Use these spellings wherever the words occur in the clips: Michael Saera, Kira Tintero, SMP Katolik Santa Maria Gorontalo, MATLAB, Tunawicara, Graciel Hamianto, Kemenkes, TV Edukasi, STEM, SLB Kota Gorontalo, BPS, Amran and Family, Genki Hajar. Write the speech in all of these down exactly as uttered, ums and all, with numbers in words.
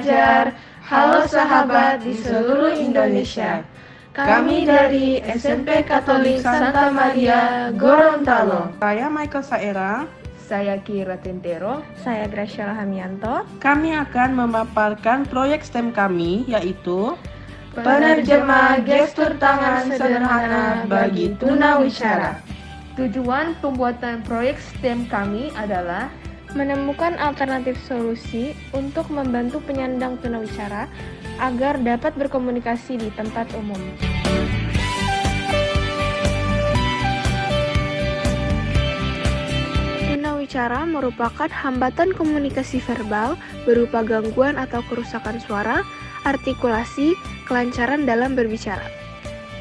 Hajar. Halo sahabat di seluruh Indonesia. Kami dari S M P Katolik Santa Maria Gorontalo. Saya Michael Saera. Saya Kira Tintero. Saya Graciel Hamianto. Kami akan memaparkan proyek STEM kami, yaitu penerjemah gestur tangan sederhana bagi tunawicara. Tujuan pembuatan proyek STEM kami adalah menemukan alternatif solusi untuk membantu penyandang tunawicara agar dapat berkomunikasi di tempat umum. Tunawicara merupakan hambatan komunikasi verbal berupa gangguan atau kerusakan suara, artikulasi, kelancaran dalam berbicara.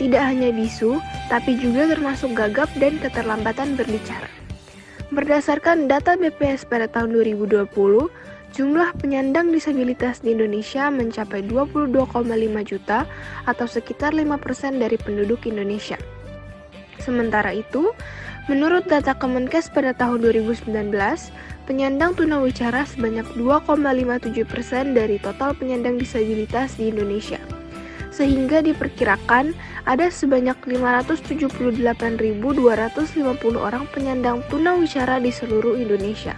Tidak hanya bisu, tapi juga termasuk gagap dan keterlambatan berbicara. Berdasarkan data B P S pada tahun dua ribu dua puluh, jumlah penyandang disabilitas di Indonesia mencapai dua puluh dua koma lima juta atau sekitar lima persen dari penduduk Indonesia. Sementara itu, menurut data Kemenkes pada tahun dua ribu sembilan belas, penyandang tunawicara sebanyak dua koma lima tujuh persen dari total penyandang disabilitas di Indonesia. Sehingga diperkirakan ada sebanyak lima ratus tujuh puluh delapan ribu dua ratus lima puluh orang penyandang tunawicara di seluruh Indonesia.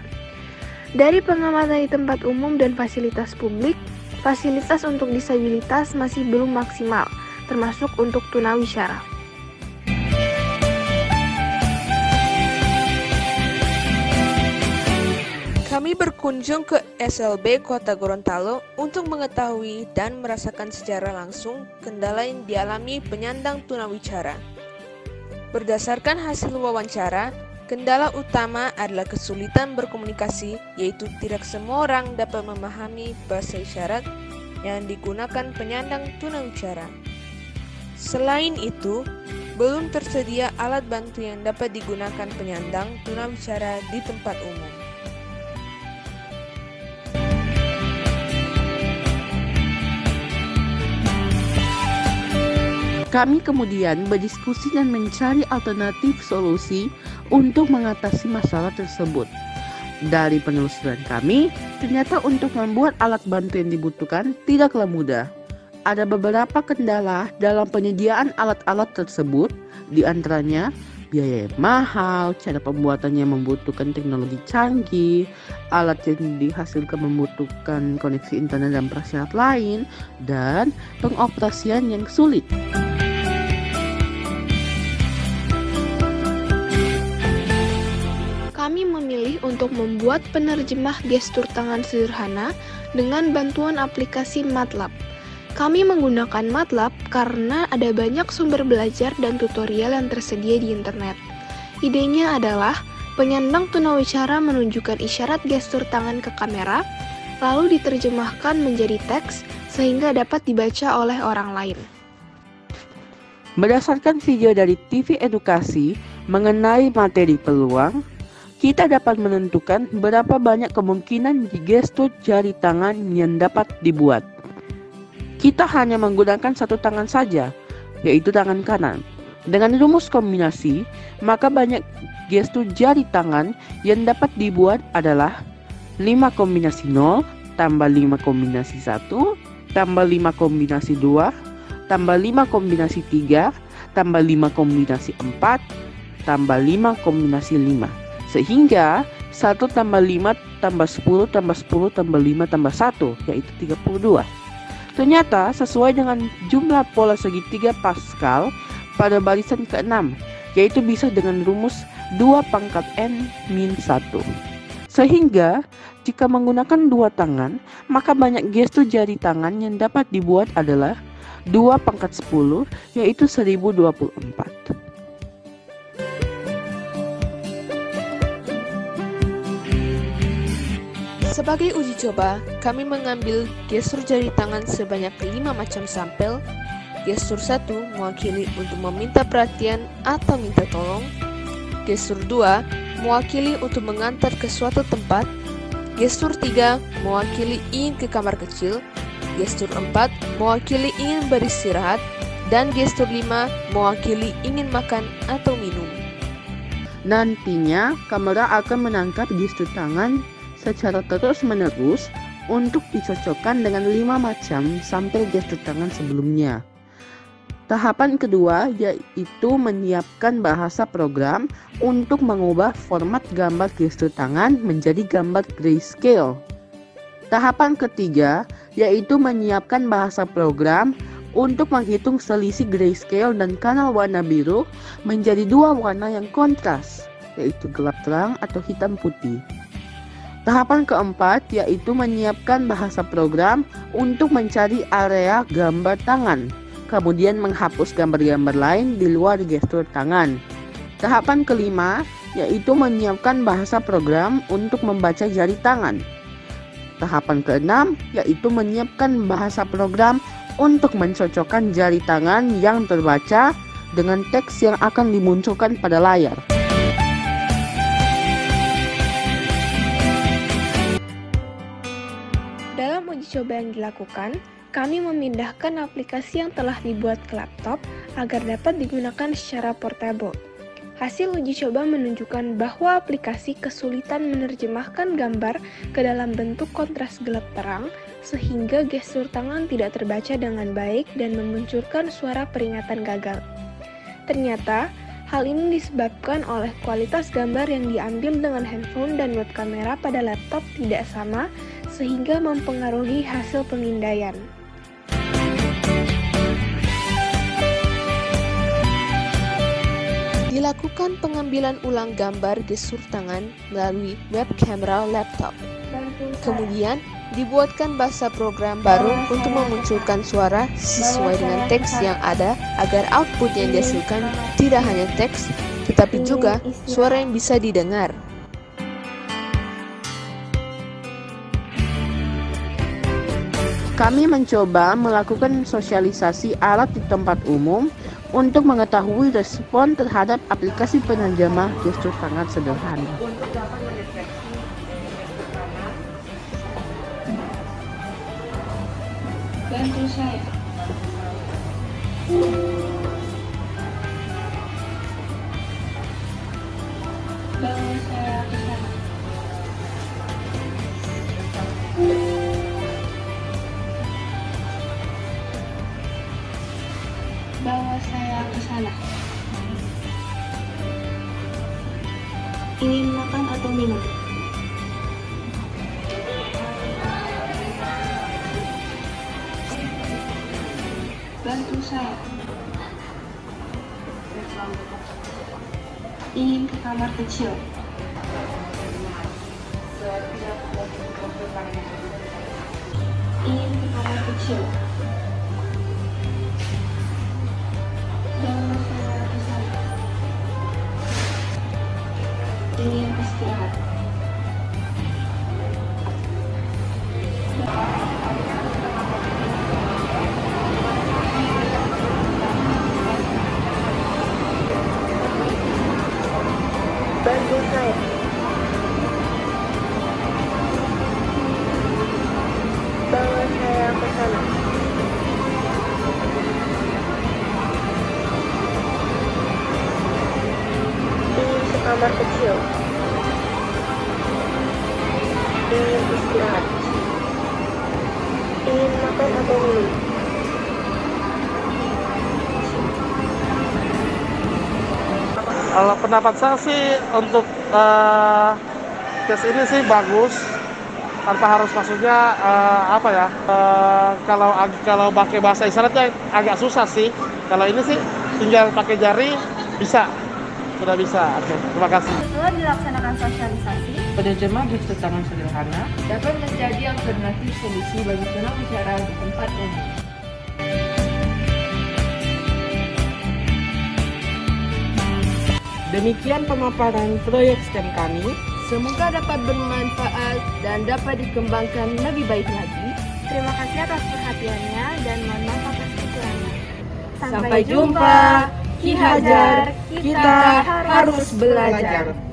Dari pengamatan di tempat umum dan fasilitas publik, fasilitas untuk disabilitas masih belum maksimal, termasuk untuk tunawicara. Kami berkunjung ke S L B Kota Gorontalo untuk mengetahui dan merasakan secara langsung kendala yang dialami penyandang tunawicara. Berdasarkan hasil wawancara, kendala utama adalah kesulitan berkomunikasi, yaitu tidak semua orang dapat memahami bahasa isyarat yang digunakan penyandang tunawicara. Selain itu, belum tersedia alat bantu yang dapat digunakan penyandang tunawicara di tempat umum. Kami kemudian berdiskusi dan mencari alternatif solusi untuk mengatasi masalah tersebut. Dari penelusuran kami, ternyata untuk membuat alat bantu yang dibutuhkan tidaklah mudah. Ada beberapa kendala dalam penyediaan alat-alat tersebut, di antaranya biaya yang mahal, cara pembuatannya membutuhkan teknologi canggih, alat yang dihasilkan membutuhkan koneksi internet dan prasyarat lain, dan pengoperasian yang sulit. Kami memilih untuk membuat penerjemah gestur tangan sederhana dengan bantuan aplikasi MATLAB. Kami menggunakan MATLAB karena ada banyak sumber belajar dan tutorial yang tersedia di internet. Idenya adalah penyandang tunawicara menunjukkan isyarat gestur tangan ke kamera, lalu diterjemahkan menjadi teks sehingga dapat dibaca oleh orang lain. Berdasarkan video dari T V Edukasi mengenai materi peluang, kita dapat menentukan berapa banyak kemungkinan gestur jari tangan yang dapat dibuat. Kita hanya menggunakan satu tangan saja, yaitu tangan kanan. Dengan rumus kombinasi, maka banyak gestur jari tangan yang dapat dibuat adalah lima kombinasi nol, tambah lima kombinasi satu, tambah lima kombinasi dua, tambah lima kombinasi tiga, tambah lima kombinasi empat, tambah lima kombinasi lima. Sehingga satu tambah lima tambah sepuluh tambah sepuluh tambah lima tambah satu yaitu tiga puluh dua. Ternyata sesuai dengan jumlah pola segitiga Pascal pada barisan keenam, yaitu bisa dengan rumus dua pangkat N min satu. Sehingga jika menggunakan dua tangan, maka banyak gestur jari tangan yang dapat dibuat adalah dua pangkat sepuluh yaitu seribu dua puluh empat. Sebagai uji coba, kami mengambil gestur jari tangan sebanyak lima macam sampel. Gestur satu mewakili untuk meminta perhatian atau minta tolong. Gestur dua mewakili untuk mengantar ke suatu tempat. Gestur tiga mewakili ingin ke kamar kecil. Gestur empat mewakili ingin beristirahat. Dan gestur lima mewakili ingin makan atau minum. Nantinya kamera akan menangkap gestur tangan secara terus-menerus untuk dicocokkan dengan lima macam sampel gestur tangan sebelumnya. Tahapan kedua yaitu menyiapkan bahasa program untuk mengubah format gambar gestur tangan menjadi gambar grayscale. Tahapan ketiga yaitu menyiapkan bahasa program untuk menghitung selisih grayscale dan kanal warna biru menjadi dua warna yang kontras, yaitu gelap terang atau hitam putih. Tahapan keempat yaitu menyiapkan bahasa program untuk mencari area gambar tangan, kemudian menghapus gambar-gambar lain di luar gestur tangan. Tahapan kelima yaitu menyiapkan bahasa program untuk membaca jari tangan. Tahapan keenam yaitu menyiapkan bahasa program untuk mencocokkan jari tangan yang terbaca dengan teks yang akan dimunculkan pada layar. Dalam uji coba yang dilakukan, kami memindahkan aplikasi yang telah dibuat ke laptop agar dapat digunakan secara portable. Hasil uji coba menunjukkan bahwa aplikasi kesulitan menerjemahkan gambar ke dalam bentuk kontras gelap terang, sehingga gestur tangan tidak terbaca dengan baik dan memunculkan suara peringatan gagal. Ternyata, hal ini disebabkan oleh kualitas gambar yang diambil dengan handphone dan web kamera pada laptop tidak sama, sehingga mempengaruhi hasil pemindaian. Dilakukan pengambilan ulang gambar gestur tangan melalui web kamera laptop. Kemudian dibuatkan bahasa program baru untuk memunculkan suara sesuai dengan teks yang ada agar output yang dihasilkan tidak hanya teks tetapi juga suara yang bisa didengar. Kami mencoba melakukan sosialisasi alat di tempat umum untuk mengetahui respon terhadap aplikasi penerjemah gestur tangan sederhana. Bantu saya. Bantu saya ke sana. Bawa saya ke sana. Ingin makan atau minum? Bantu saya. Ingin ke kamar kecil? Ingin ke kamar kecil? Ingin istirahat. Bantu saya. Bawa saya ke sana. Ingin sekamar kecil. Ingin istirahat. Ingin makan atau minum? Kalau pendapat saya sih untuk uh, tes ini sih bagus, tanpa harus maksudnya uh, apa ya? Uh, kalau kalau pakai bahasa isyaratnya agak susah sih. Kalau ini sih tinggal pakai jari bisa. Sudah bisa. Oke, terima kasih. Setelah dilaksanakan sosialisasi, penerjemah gestur tangan sederhana dapat menjadi alternatif solusi bagi tunawicara di tempat umum. Demikian pemaparan proyek STEM kami. Semoga dapat bermanfaat dan dapat dikembangkan lebih baik lagi. Terima kasih atas perhatiannya dan mohon maaf atas kekurangan. Sampai, Sampai jumpa. Ki Hajar, kita harus belajar.